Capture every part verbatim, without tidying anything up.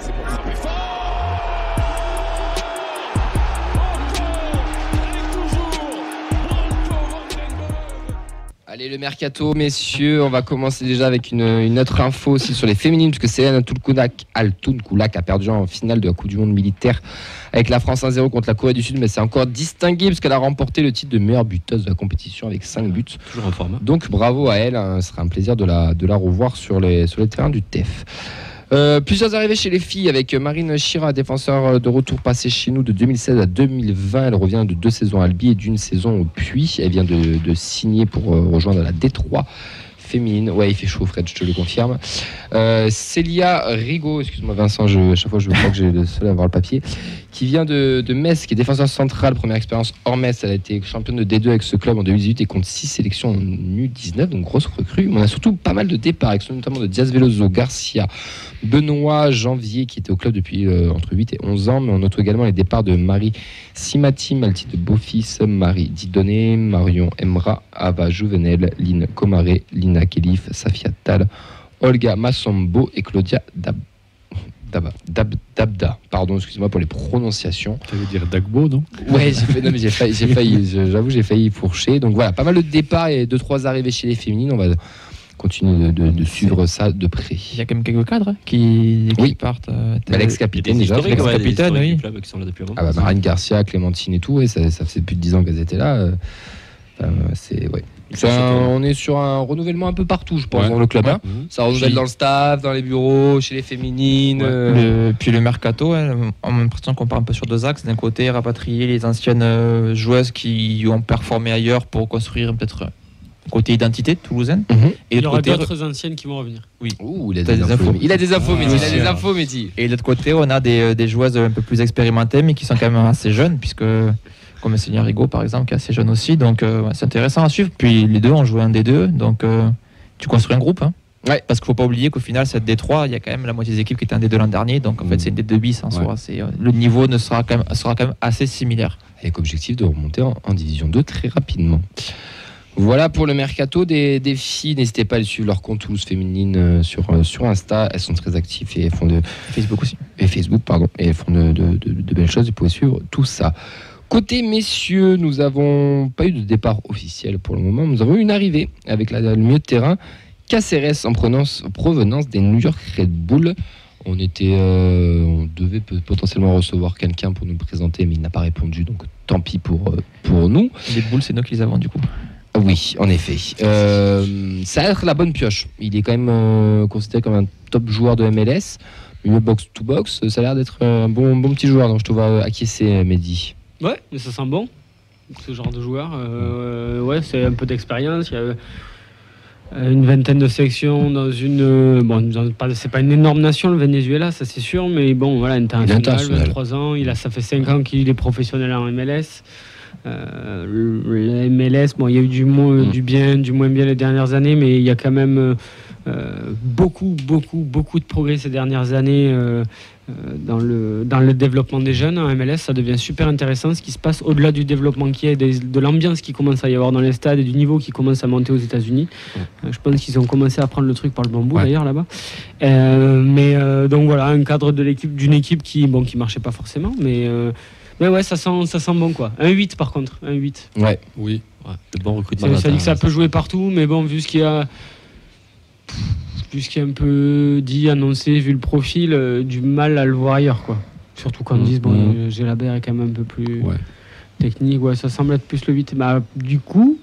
c'est pour ça. Allez, le mercato, messieurs, on va commencer déjà avec une, une autre info aussi sur les féminines, puisque Céline Toulouknak Altounkoulak a perdu en finale de la Coupe du Monde militaire avec la France un zéro contre la Corée du Sud, mais c'est encore distingué puisqu'elle a remporté le titre de meilleure buteuse de la compétition avec cinq buts. Toujours en forme. Donc bravo à elle, hein, ce sera un plaisir de la, de la revoir sur les, sur les terrains du T E F. Euh, plusieurs arrivées chez les filles avec Marine Chira, défenseur de retour passé chez nous de deux mille seize à deux mille vingt. Elle revient de deux saisons à Albi et d'une saison au Puy. Elle vient de, de signer pour rejoindre la D trois féminine. Ouais, il fait chaud, Fred, je te le confirme. Euh, Célia Rigaud, excuse-moi Vincent, je, à chaque fois je crois que j'ai le seul à avoir le papier, qui vient de, de Metz, qui est défenseur central, première expérience hors Metz. Elle a été championne de D deux avec ce club en deux mille dix-huit et compte six sélections en U dix-neuf, donc grosse recrue. On a surtout pas mal de départs, avec notamment de Diaz Veloso, Garcia, Benoît Janvier, qui était au club depuis euh, entre huit et onze ans, mais on note également les départs de Marie Simati, Malti de Beaufils, Marie Didoné, Marion Emra, Ava Juvenel, Line Comaré, Lina Kelif, Safia Tal, Olga Massombo et Claudia Dagbo. Dab, dab, Dabda, pardon, excusez-moi pour les prononciations. Tu veux dire Dagbo, non? Ouais, j'ai fait, non, mais j'ai failli, j'ai failli, j'avoue, j'ai failli fourcher. Donc voilà, pas mal de départs et deux trois arrivées chez les féminines. On va continuer de, de, de suivre ça de près. Il y a quand même quelques cadres qui, qui oui. partent. Euh, L'ex-capitaine déjà. L'ex-capitaine, ouais, oui. Club qui sont là depuis un moment, ah bah, Marine Garcia, Clémentine et tout, et ça, ça fait plus de dix ans qu'elles étaient là. Enfin, c'est ouais. C'est un, on est sur un renouvellement un peu partout, je pense, ouais, dans le club. Ouais. Hein. Ça renouvelle dans le staff, dans les bureaux, chez les féminines. Ouais. Euh... Le, puis le mercato, hein, on a l'impression qu'on part un peu sur deux axes. D'un côté, rapatrier les anciennes joueuses qui ont performé ailleurs pour construire peut-être côté identité toulousaine. Mm-hmm. Et il y aura d'autres anciennes qui vont revenir. Oui. Ouh, il, a des des infos. Infos. il a des infos, ah, Mehdi. Il a des infos, Mehdi. Et de l'autre côté, on a des, des joueuses un peu plus expérimentées, mais qui sont quand même assez jeunes, puisque... comme Célia Rigaud par exemple, qui est assez jeune aussi, donc euh, c'est intéressant à suivre. Puis les deux ont joué un des deux, donc euh, tu construis un groupe, hein. Ouais. Parce qu'il faut pas oublier qu'au final cette D trois, il y a quand même la moitié des équipes qui étaient un D deux l'an dernier, donc en mmh. fait c'est une D deux bis en ouais. soi. C'est, euh, le niveau ne sera quand même, sera quand même assez similaire. Avec objectif de remonter en, en division deux très rapidement. Voilà pour le mercato des, des filles. N'hésitez pas à suivre leur compte Toulouse féminine sur, sur Insta. Elles sont très actives et font de Facebook aussi. Et Facebook pardon. Et elles font de, de, de, de belles choses. Vous pouvez suivre tout ça. Côté messieurs, nous n'avons pas eu de départ officiel pour le moment. Nous avons eu une arrivée avec la, le milieu de terrain Cáceres en provenance, provenance des New York Red Bulls. On était, euh, on devait potentiellement recevoir quelqu'un pour nous présenter, mais il n'a pas répondu, donc tant pis pour, pour nous. Les Bulls, c'est nous qui les avons du coup. Oui, en effet. Euh, ça va être la bonne pioche. Il est quand même euh, considéré comme un top joueur de M L S. Milieu box-to-box, ça a l'air d'être un bon, bon petit joueur, donc je te vois acquiescer, Mehdi. Ouais, mais ça sent bon, ce genre de joueur. Euh, ouais, c'est un peu d'expérience. Il y a une vingtaine de sélections dans une. Bon, dans, c'est pas une énorme nation, le Venezuela, ça c'est sûr, mais bon, voilà, international, vingt-trois ans. Il a, ça fait cinq ans qu'il est professionnel en M L S. Euh, la M L S, bon, il y a eu du, moins, du bien, du moins bien les dernières années, mais il y a quand même euh, beaucoup, beaucoup, beaucoup de progrès ces dernières années. Euh, Dans le, dans le développement des jeunes en M L S, ça devient super intéressant ce qui se passe au-delà du développement qui est, de, de l'ambiance qui commence à y avoir dans les stades et du niveau qui commence à monter aux États-Unis. Ouais. Je pense qu'ils ont commencé à prendre le truc par le bambou ouais. d'ailleurs là-bas. Euh, mais euh, donc voilà, un cadre de l'équipe, d'une équipe qui bon qui marchait pas forcément, mais euh, mais ouais, ça sent ça sent bon quoi. Un huit par contre, un huit. Ouais, oui. Ouais. Le bon recrutement. Ça, ça dit que ça peut jouer partout, mais bon vu ce qu'il y a. Vu ce qui est un peu dit, annoncé, vu le profil, euh, du mal à le voir ailleurs, quoi. Surtout quand mmh, on dit, bon, mmh. Gélabert est quand même un peu plus ouais. technique, ouais, ça semble être plus le huit. Bah, du coup,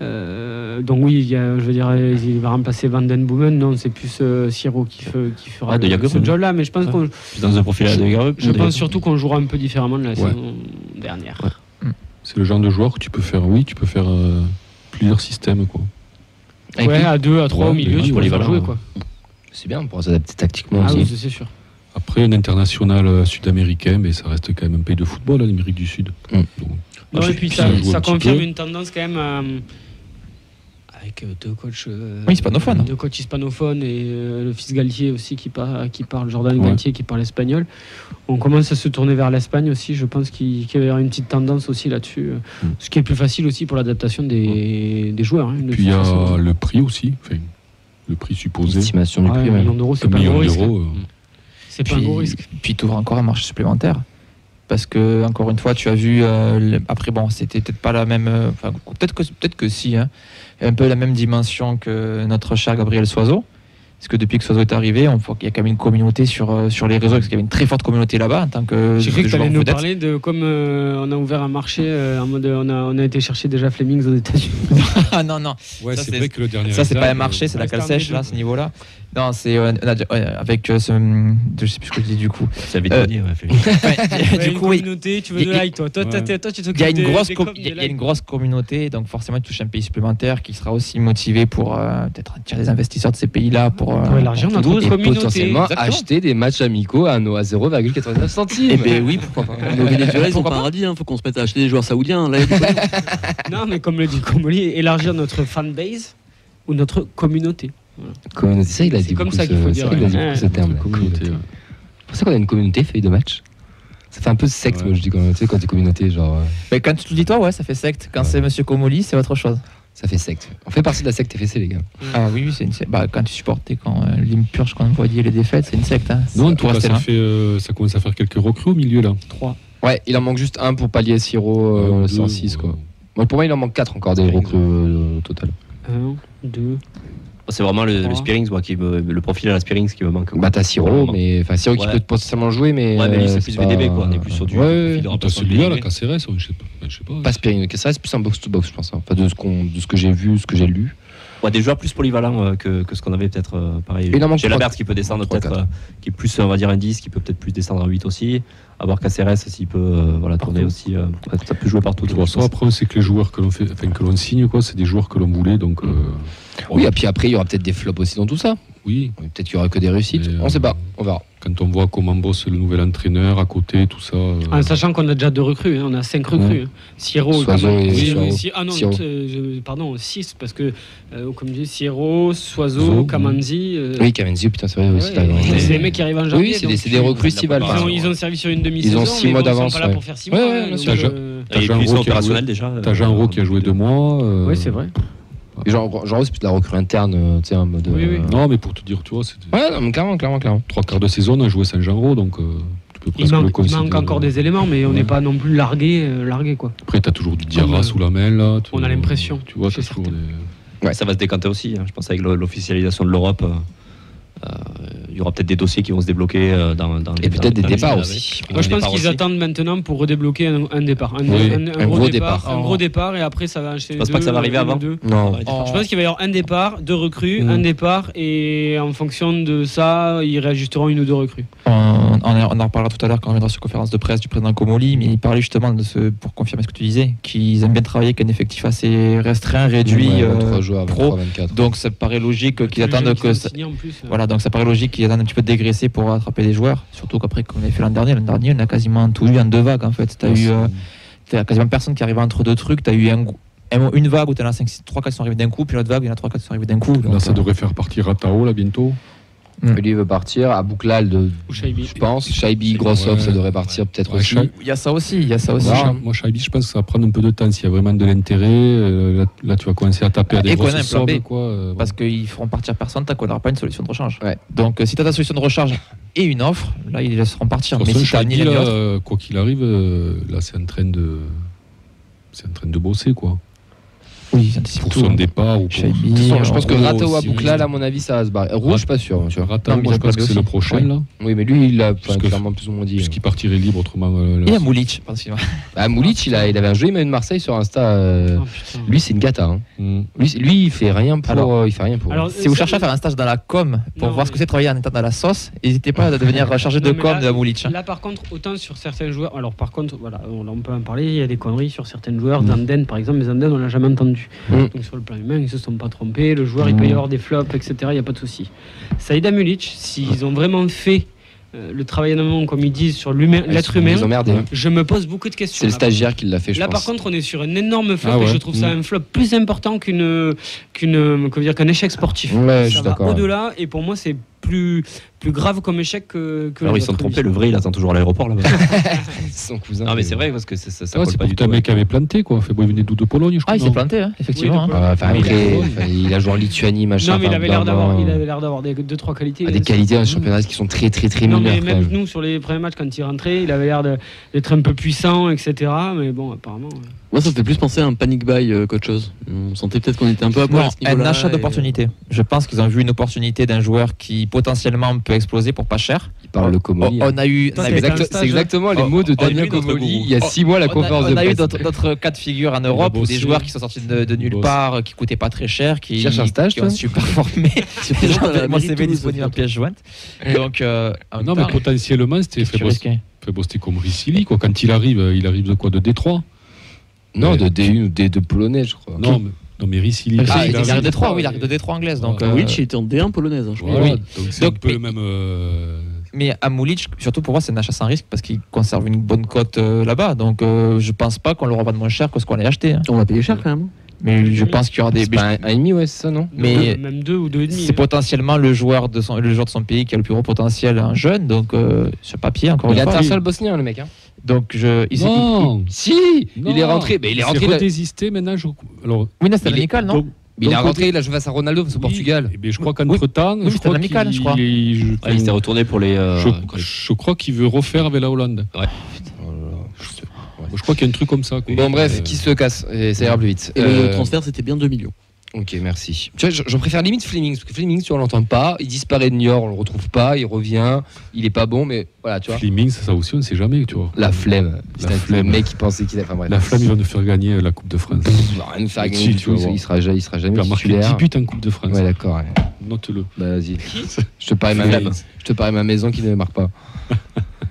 euh, donc oui, y a, je veux dire, il va remplacer Van den Boomen, non, c'est plus euh, Sierro qui, fe, qui fera ah, de le, ce job-là, mais je pense ah, qu'on... Dans un profil de Yager, je pense surtout qu'on jouera un peu différemment de la ouais. saison dernière. Ouais. Mmh. C'est le genre de joueur que tu peux faire, oui, tu peux faire euh, plusieurs systèmes, quoi. Avec ouais, à deux, à trois ouais, au milieu, tu pourras les jouer quoi. C'est bien, on pourra s'adapter tactiquement ah aussi. Oui, c'est sûr. Après, une internationale sud-américaine, mais ça reste quand même un pays de football, l'Amérique du Sud. Mmh. Donc, non, et puis ça, ça confirme une tendance quand même euh, avec deux coachs euh, oui, hispanophones. Deux coachs hispanophones et euh, le fils Galtier aussi qui, par, qui parle, Jordan ouais. Galtier qui parle espagnol. On commence à se tourner vers l'Espagne aussi, je pense qu'il, qu'il va y avoir une petite tendance aussi là-dessus, mmh. ce qui est plus facile aussi pour l'adaptation des, mmh. des joueurs. Hein, puis il y a façon. Le prix aussi, enfin, le prix supposé. L'estimation du prix, ouais, un million d'euros, c'est un pas million d'euros. Euh, C'est pas un gros risque. Puis tu ouvres encore un marché supplémentaire. Parce que, encore une fois, tu as vu. Euh, le... Après, bon, c'était peut-être pas la même. Euh, peut-être que, peut-être que si. Hein. Un peu la même dimension que notre cher Gabriel Suazo. Parce que depuis que Suazo est arrivé, on voit qu'il y a quand même une communauté sur, sur les réseaux. Parce qu'il y avait une très forte communauté là-bas. J'ai cru que tu allais nous parler de. Comme euh, on a ouvert un marché, euh, en mode, on, a, on a été chercher déjà Fleming aux États-Unis. Ah non, non. Ouais, ça, c'est vrai que le dernier. Ça, c'est pas un marché, c'est la cale sèche, là, ce niveau-là. Non, c'est euh, avec euh, ce. Je sais plus ce que je dis du coup. Ça veut euh, dire, ouais, ouais, du coup, communauté, oui. Tu veux de like, toi. Toi, ouais. Toi tu t'occupes des, des com Il y, y a une grosse communauté, donc forcément, tu touches un pays supplémentaire qui sera aussi motivé pour euh, peut-être attirer les investisseurs de ces pays-là pour, euh, ouais, l'argent, pour tout, et potentiellement exactement. Acheter des matchs amicaux à, à zéro virgule quatre-vingt-neuf centimes. Eh bien oui, pourquoi pas. Nos Vénézuéliens, ils sont paradis, il faut qu'on se mette à acheter des joueurs saoudiens. Là, non, mais comme le dit Comolli, élargir notre fanbase ou notre communauté. Voilà. C'est comme ça qu'il faut dire. C'est ouais. ce terme. C'est ouais. pour ça qu'on a une communauté feuille de match. Ça fait un peu secte, ouais. Moi je dis communauté quand tu es communauté. Genre... Mais quand tu le dis toi, ouais, ça fait secte. Quand ouais. c'est monsieur Comolli, c'est autre chose. Ça fait secte. On fait partie de la secte F S C, les gars. Mmh. Ah oui, oui, c'est une secte. Bah, quand tu supportais quand euh, l'impurge, quand on voyait les défaites, c'est une secte. Hein. Non, toi, ça, fait, euh, ça commence à faire quelques recrues au milieu là. Trois. Ouais, il en manque juste un pour pallier à Sierro euh, cent six. Quoi. Bon, pour moi, il en manque quatre encore des recrues euh, au total. un, deux. C'est vraiment le, le Spearings, moi, qui me, le profil à la Spearings qui me manque. Bah t'as Sierro, mais enfin Sierro qui ouais. peut potentiellement jouer, mais ouais, mais lui c'est plus pas... V D B quoi, on est plus sur du. Ouais. T'as celui-là, la Cáceres, je sais pas, je sais pas. Pas Spearings, Cáceres c'est plus un box to box, je pense. Hein. Enfin de ce qu'on, de ce que j'ai vu, ce que j'ai lu. Ouais, des joueurs plus polyvalents euh, que, que ce qu'on avait peut-être euh, pareil. J'ai Laberte qui peut descendre peut-être, euh, qui est plus on va dire un dix, qui peut peut-être plus descendre à huit aussi. Avoir Cáceres s'il peut euh, voilà, tourner aussi, euh, ça peut jouer partout. Ça après c'est que les joueurs que l'on fait, enfin que l'on signe quoi, c'est des joueurs que l'on voulait donc. Euh, oui, et puis après il y aura peut-être des flops aussi dans tout ça. Oui. oui peut-être qu'il y aura que des réussites. Mais, on ne euh, sait pas, on verra. Quand on voit comment bosse le nouvel entraîneur à côté, tout ça. Euh... En sachant qu'on a déjà deux recrues, hein, on a cinq recrues. Ouais. Hein. Sierro, oui, ah non, euh, pardon, six parce que euh, comme je dis, Sierro, Suazo, Kamanzi. Euh... Oui, Kamanzi, putain, c'est vrai. Ouais, c'est des mecs qui arrivent en janvier. Oui, c'est des, des, des recrues estivales. Ils ont servi sur une demi. Ils ont six mois d'avance. Ils sont pas là pour faire six mois. T'as Jean-Ro qui a joué déjà. T'as Jean-Ro qui a joué deux mois. Oui, c'est vrai. Et genre, genre c'est plus de la recrue interne, tu sais, en mode. Oui, oui. Euh... Non, mais pour te dire, tu vois, c'est. Ouais, non, mais clairement, clairement, clairement. Trois quarts de saison, on a joué Saint-Genro, donc euh, tu peux presque le considérer. Il manque encore des éléments, mais on n'est ouais. pas non plus largué, euh, largué quoi. Après, t'as toujours du Diarra euh, sous la main, là. Tu, on a l'impression. Tu vois, c'est toujours des... ouais. Ça va se décanter aussi, hein. Je pense, avec l'officialisation de l'Europe. Euh... Il euh, y aura peut-être des dossiers qui vont se débloquer euh, dans, dans et peut-être des départs aussi. Moi, je pense qu'ils attendent maintenant pour redébloquer un, un départ, un, oui. un, un, un, un gros, gros départ, départ. Un gros départ et après ça va. Je pense pas que ça va arriver avant. Deux. Non. Oh. Je pense qu'il va y avoir un départ, deux recrues, mmh. un départ et en fonction de ça, ils réajusteront une ou deux recrues. On, on, on en reparlera tout à l'heure quand on viendra sur conférence de presse du président Comolli, mais il parlait justement de ce pour confirmer ce que tu disais, qu'ils aiment bien travailler avec un effectif assez restreint, réduit, ouais, euh, joueurs, pro. vingt-quatre. Donc ça paraît logique qu'ils attendent que. Voilà. Donc ça paraît logique qu'il y en a un petit peu dégraissé pour attraper des joueurs, surtout qu'après comme on avait fait l'an dernier, l'an dernier on a quasiment tout eu en deux vagues en fait. T'as eu euh, t'as quasiment personne qui arrivait entre deux trucs, t'as eu un, une vague où t'en as cinq, six, trois, quatre sont arrivés d'un coup, puis l'autre vague il y en a trois, quatre sont arrivés d'un coup. Donc, là ça euh... devrait faire partir Ratão là bientôt. Mmh. Lui il veut partir à Bouclal de Shaiby, je pense. Shaiby, Grossov, ouais. ça devrait partir peut-être ouais, aussi. Il y a ça aussi, il y a ça aussi. Voilà. Moi Shaiby, je pense que ça va prendre un peu de temps s'il y a vraiment de l'intérêt. Là, là, tu vas commencer à taper à des grosses sommes, quoi. Parce qu'ils feront partir personne tant qu'on n'aura pas une solution de recharge. Ouais. Donc euh, si tu as ta solution de recharge et une offre, là ils laisseront partir. Mais si Shaiby, ni là, là, quoi qu'il arrive, euh, là c'est en train de, c'est en train de bosser quoi. Oui, pour tout, son départ hein. ou pour... De toute façon, je pense que Ratao à Bouclal, à mon avis, ça va se barrer. Rouge, je suis pas sûr. Ratao, moi, je pense que c'est le prochain. Ouais. Là. Oui, mais lui, il a enfin, clairement plus ou moins dit. Puisqu'il partirait libre autrement. Euh, et à Moulitch. À Moulitch, il, il avait un joli maillot de Marseille sur Insta. Euh... Oh, lui, c'est une gata. Hein. Mm. Lui, lui, il fait rien pour. Alors, euh, il fait rien pour. Alors, si vous cherchez à faire un stage dans la com pour non, voir ce que c'est travailler en étant dans la sauce, n'hésitez pas à devenir chargé de com de Moulitch. Là, par contre, autant sur certains joueurs. Alors, par contre, voilà, on peut en parler. Il y a des conneries sur certains joueurs. Zanden, par exemple, mais Zanden, on l'a jamais entendu. Mmh. Donc sur le plan humain, ils se sont pas trompés. Le joueur, mmh. il peut y avoir des flops, et cetera. Il n'y a pas de souci. Saïd Hamulić, s'ils ont vraiment fait euh, le travail en amont, comme ils disent, sur l'être humain, je me pose beaucoup de questions. C'est le stagiaire qui l'a fait, je là, pense. Là, par contre, on est sur un énorme flop, ah ouais. et je trouve ça mmh. un flop plus important qu'une, qu'une, qu'un échec sportif. Ouais, ça va au-delà, et pour moi, c'est plus, plus grave comme échec que, que alors ils sont trompés, le vrai il attend toujours à l'aéroport là-bas. Son cousin. Non mais c'est vrai parce que ça, ça ouais, colle pas du tout. C'est pour un mec qui avait planté quoi. Fait, bon, il venait d'où, de Pologne je crois. Ah il s'est planté hein, effectivement. Oui, hein. Enfin, après, il a joué en Lituanie machin. Non mais il avait l'air d'avoir, il avait l'air d'avoir des deux trois qualités. Ah, des qualités en championnat qui sont très très très mineures. Non mais même nous sur les premiers matchs quand il rentrait, il avait l'air d'être un peu puissant et cetera. Mais bon apparemment. Moi, ça me fait plus penser à un panic buy euh, qu'autre chose. On sentait peut-être qu'on était un peu à poil. Un achat d'opportunité. Je pense qu'ils ont vu une opportunité d'un joueur qui potentiellement peut exploser pour pas cher. Il parle de Comolli. On a eu. C'est exact, exactement les mots de Damien Comolli il y a six mois la conférence de presse. On a eu d'autres cas de figure en Europe où des joueurs qui sont sortis de, de nulle part, qui coûtaient pas très cher, qui, un stage, qui ont su performer. Mon C V disponible en pièce jointe. Donc, non, mais potentiellement, c'était fait bosser comme Ricilli. Quand il arrive, il arrive de quoi? De D trois? Non, de D un ou D deux polonais, je crois. Non, mais, non, mais Ricilli. Ah, il arrive de D trois, oui, il arrive de D trois anglaise. Donc, euh... Moulitch était en D un polonaise, je crois. Voilà, oui. Donc c'est un peu mais, le même. Euh... Mais à Moulitch, surtout pour moi, c'est un achat sans risque parce qu'il conserve une bonne cote euh, là-bas. Donc euh, je pense pas qu'on le revende moins cher que ce qu'on a acheté. Hein. On va payer cher quand même. Mais je pense qu'il y aura des. Bah, un et demi, ouais, c'est ça, non? Mais même deux ou deux et demi. C'est potentiellement le joueur de son, le joueur de son pays qui a le plus gros potentiel, un jeune. Donc euh, sur papier, encore une fois. Il a un seul bosnien, le mec. Hein. Donc je, il non, si, non, il est rentré, mais il est rentré. Il a désisté maintenant. Je... Alors, oui, c'est l'amical, non? Il est rentré, il a joué face à Ronaldo, face au oui, Portugal. Mais je crois qu'entre temps, oui, je, crois amical, je crois qu'il je... ah, s'est retourné pour les. Euh... Je, je crois qu'il veut refaire avec la Hollande. Ouais. Ouais. Je crois qu'il y a un truc comme ça. Quoi. Bon et bref, euh... qui se casse et ça ira plus vite. Et euh... le transfert, c'était bien deux millions. Ok, merci. Tu vois, j'en préfère limite Fleming, parce que Fleming, si on l'entend pas, il disparaît de New York, on le retrouve pas, il revient, il est pas bon, mais voilà, tu vois. Fleming, ça, ça aussi, on ne sait jamais, tu vois. La flemme. C'est le mec qui pensait qu'il avait. Enfin, bref. La flemme, il va nous faire gagner la Coupe de France. Il va rien nous faire gagner. Si, tu vois, il sera, il sera jamais. Il va marquer dix buts en Coupe de France. Ouais, d'accord. Ouais. Note-le. Bah, vas-y. Je te parie ma, ma... ma maison qui ne marque pas.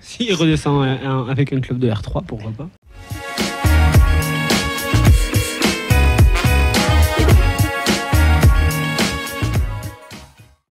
S'il redescend avec un club de R trois, pourquoi pas?